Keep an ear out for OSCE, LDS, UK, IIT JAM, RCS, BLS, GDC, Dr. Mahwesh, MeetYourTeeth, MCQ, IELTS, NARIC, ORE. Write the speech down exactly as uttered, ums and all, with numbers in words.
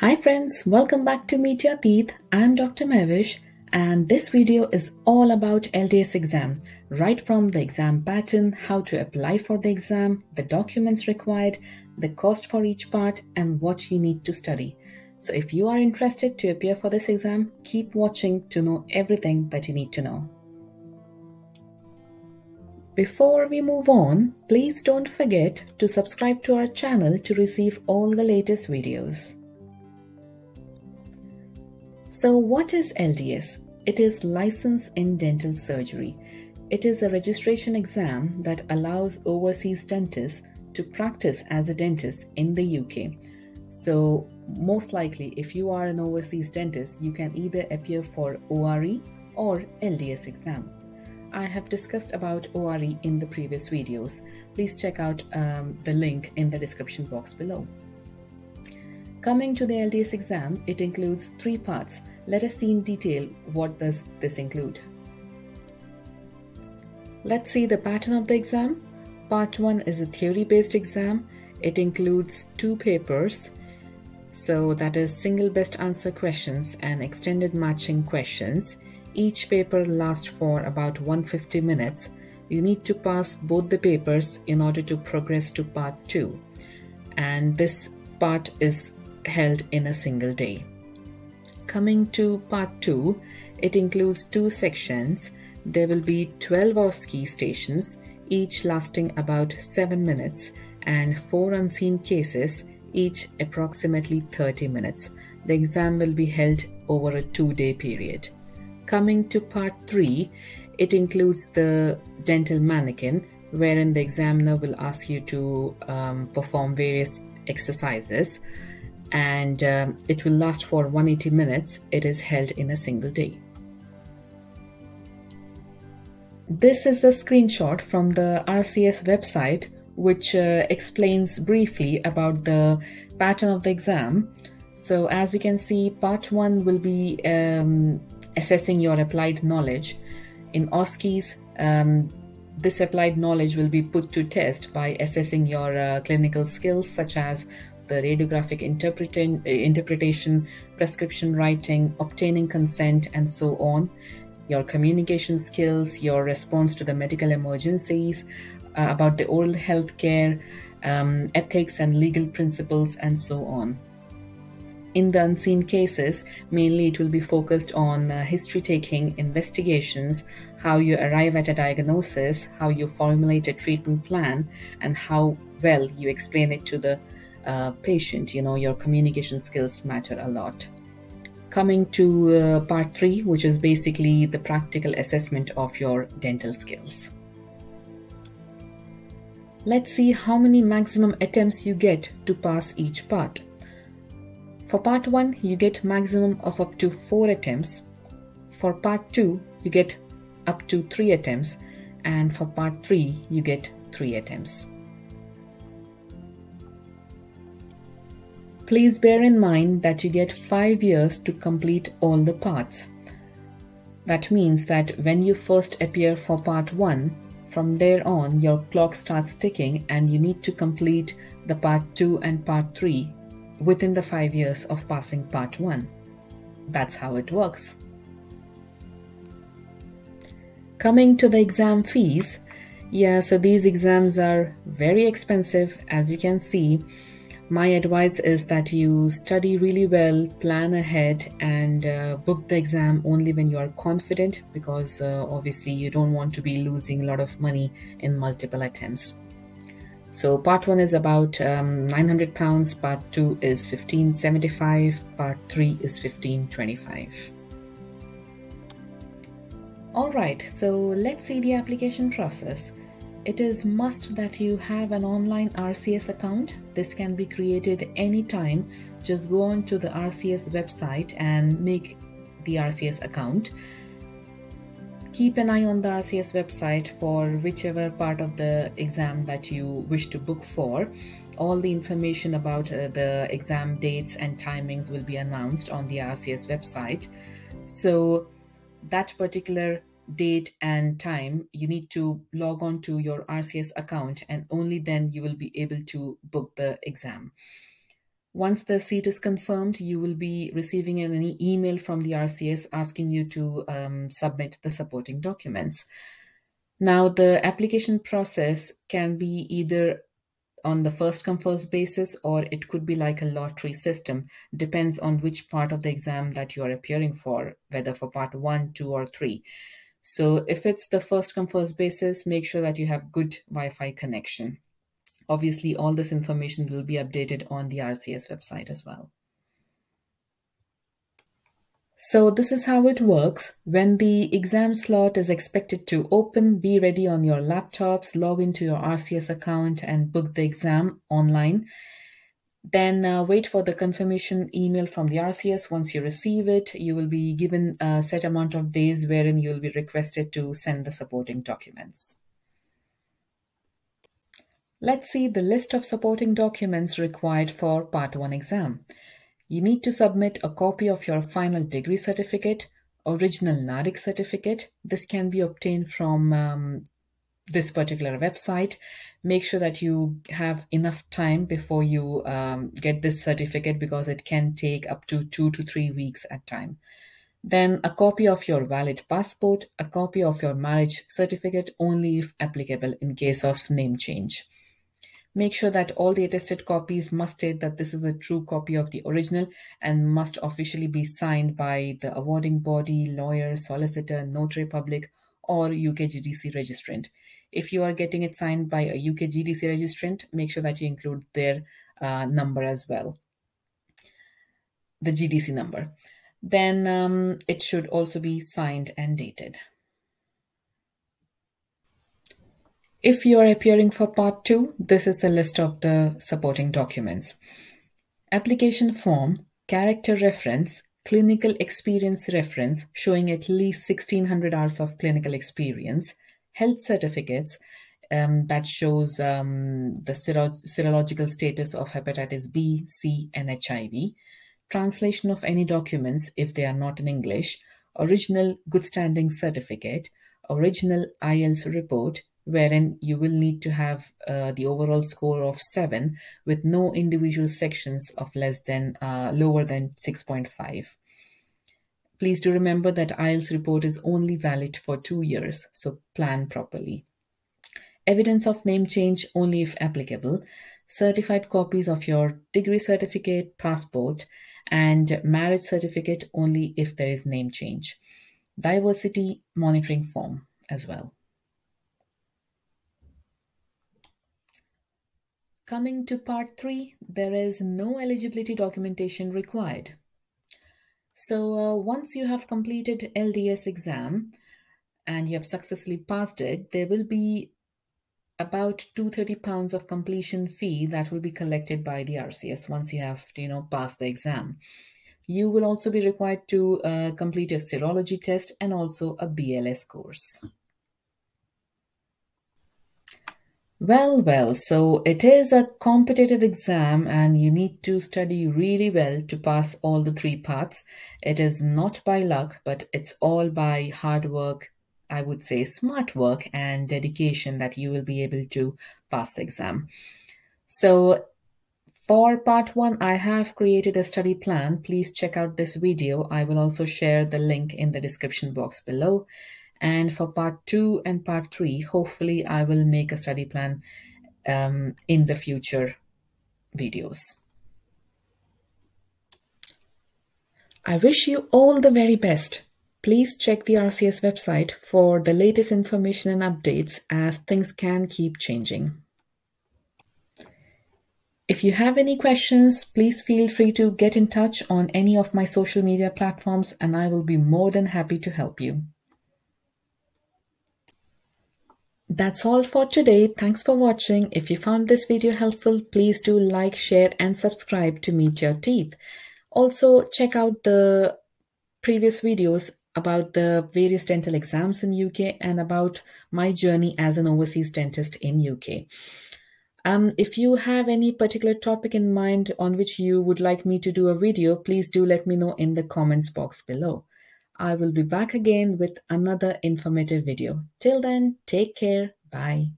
Hi friends, welcome back to Meet Your Teeth. I'm Doctor Mahwesh and this video is all about L D S exam, right from the exam pattern, how to apply for the exam, the documents required, the cost for each part and what you need to study. So if you are interested to appear for this exam, keep watching to know everything that you need to know. Before we move on, please don't forget to subscribe to our channel to receive all the latest videos. So what is L D S? It is License in Dental Surgery. It is a registration exam that allows overseas dentists to practice as a dentist in the U K. So most likely, if you are an overseas dentist, you can either appear for O R E or L D S exam. I have discussed about O R E in the previous videos. Please check out um, the link in the description box below. Coming to the L D S exam, it includes three parts. Let us see in detail what does this include. Let's see the pattern of the exam. Part one is a theory-based exam. It includes two papers. So that is single best answer questions and extended matching questions. Each paper lasts for about one hundred fifty minutes. You need to pass both the papers in order to progress to part two. And this part is held in a single day. Coming to part two, it includes two sections. There will be twelve O S C E stations, each lasting about seven minutes, and four unseen cases, each approximately thirty minutes. The exam will be held over a two-day period. Coming to part three, it includes the dental mannequin, wherein the examiner will ask you to um, perform various exercises, and um, it will last for one hundred eighty minutes. It is held in a single day. This is a screenshot from the R C S website, which uh, explains briefly about the pattern of the exam. So as you can see, part one will be um, assessing your applied knowledge. In O S C Es, um, this applied knowledge will be put to test by assessing your uh, clinical skills, such as the radiographic interpretation, prescription writing, obtaining consent, and so on, your communication skills, your response to the medical emergencies, uh, about the oral health care, um, ethics and legal principles, and so on. In the unseen cases, mainly it will be focused on uh, history taking, investigations, how you arrive at a diagnosis, how you formulate a treatment plan, and how well you explain it to the uh, patient. You know, your communication skills matter a lot. Coming to uh, part three, which is basically the practical assessment of your dental skills. Let's see how many maximum attempts you get to pass each part. For part one, you get maximum of up to four attempts. For part two, you get up to three attempts. And for part three, you get three attempts. Please bear in mind that you get five years to complete all the parts. That means that when you first appear for part one, from there on, your clock starts ticking and you need to complete the part two and part three within the five years of passing part one. That's how it works. Coming to the exam fees, yeah, so these exams are very expensive, as you can see. My advice is that you study really well, plan ahead, and uh, book the exam only when you are confident, because uh, obviously you don't want to be losing a lot of money in multiple attempts. So part one is about um, nine hundred pounds, part two is fifteen seventy-five, part three is fifteen twenty-five. Alright, so let's see the application process. It is must that you have an online R C S account. This can be created anytime. Just go on to the R C S website and make the R C S account. Keep an eye on the R C S website for whichever part of the exam that you wish to book for. All the information about uh, the exam dates and timings will be announced on the R C S website. So that particular date and time, you need to log on to your R C S account, and only then you will be able to book the exam. Once the seat is confirmed, you will be receiving an email from the R C S asking you to um, submit the supporting documents. Now, the application process can be either on the first come first basis, or it could be like a lottery system. Depends on which part of the exam that you are appearing for, whether for part one, two, or three. So if it's the first come first basis, make sure that you have good Wi-Fi connection. Obviously, all this information will be updated on the R C S website as well. So this is how it works. When the exam slot is expected to open, be ready on your laptops, log into your R C S account and book the exam online. Then uh, wait for the confirmation email from the R C S. Once you receive it, you will be given a set amount of days wherein you will be requested to send the supporting documents. Let's see the list of supporting documents required for Part one exam. You need to submit a copy of your final degree certificate, original NARIC certificate. This can be obtained from um, this particular website. Make sure that you have enough time before you um, get this certificate, because it can take up to two to three weeks at time. Then a copy of your valid passport, a copy of your marriage certificate, only if applicable in case of name change. Make sure that all the attested copies must state that this is a true copy of the original and must officially be signed by the awarding body, lawyer, solicitor, notary public, or U K G D C registrant. If you are getting it signed by a U K G D C registrant, make sure that you include their uh, number as well, the G D C number. Then um, it should also be signed and dated. If you are appearing for part two, this is the list of the supporting documents. Application form, character reference, clinical experience reference showing at least sixteen hundred hours of clinical experience, health certificates um, that shows um, the sero serological status of hepatitis B, C, and H I V, translation of any documents if they are not in English, original good standing certificate, original I E L T S report, wherein you will need to have uh, the overall score of seven with no individual sections of less than uh, lower than six point five. Please do remember that I E L T S report is only valid for two years, so plan properly. Evidence of name change only if applicable, certified copies of your degree certificate, passport, and marriage certificate only if there is name change. Diversity monitoring form as well. Coming to part three, there is no eligibility documentation required. So uh, once you have completed L D S exam and you have successfully passed it, there will be about two hundred thirty pounds of completion fee that will be collected by the R C S once you have, you know, passed the exam. You will also be required to uh, complete a serology test and also a B L S course. Well, well, so it is a competitive exam and you need to study really well to pass all the three parts. It is not by luck, but it's all by hard work, I would say smart work and dedication, that you will be able to pass the exam. So for part one, I have created a study plan. Please check out this video. I will also share the link in the description box below. And for part two and part three, hopefully I will make a study plan um, in the future videos. I wish you all the very best. Please check the R C S website for the latest information and updates, as things can keep changing. If you have any questions, please feel free to get in touch on any of my social media platforms and I will be more than happy to help you. That's all for today. Thanks for watching. If you found this video helpful, please do like, share, and subscribe to Meet Your Teeth. Also, check out the previous videos about the various dental exams in U K and about my journey as an overseas dentist in U K. Um, if you have any particular topic in mind on which you would like me to do a video, please do let me know in the comments box below. I will be back again with another informative video. Till then, take care. Bye.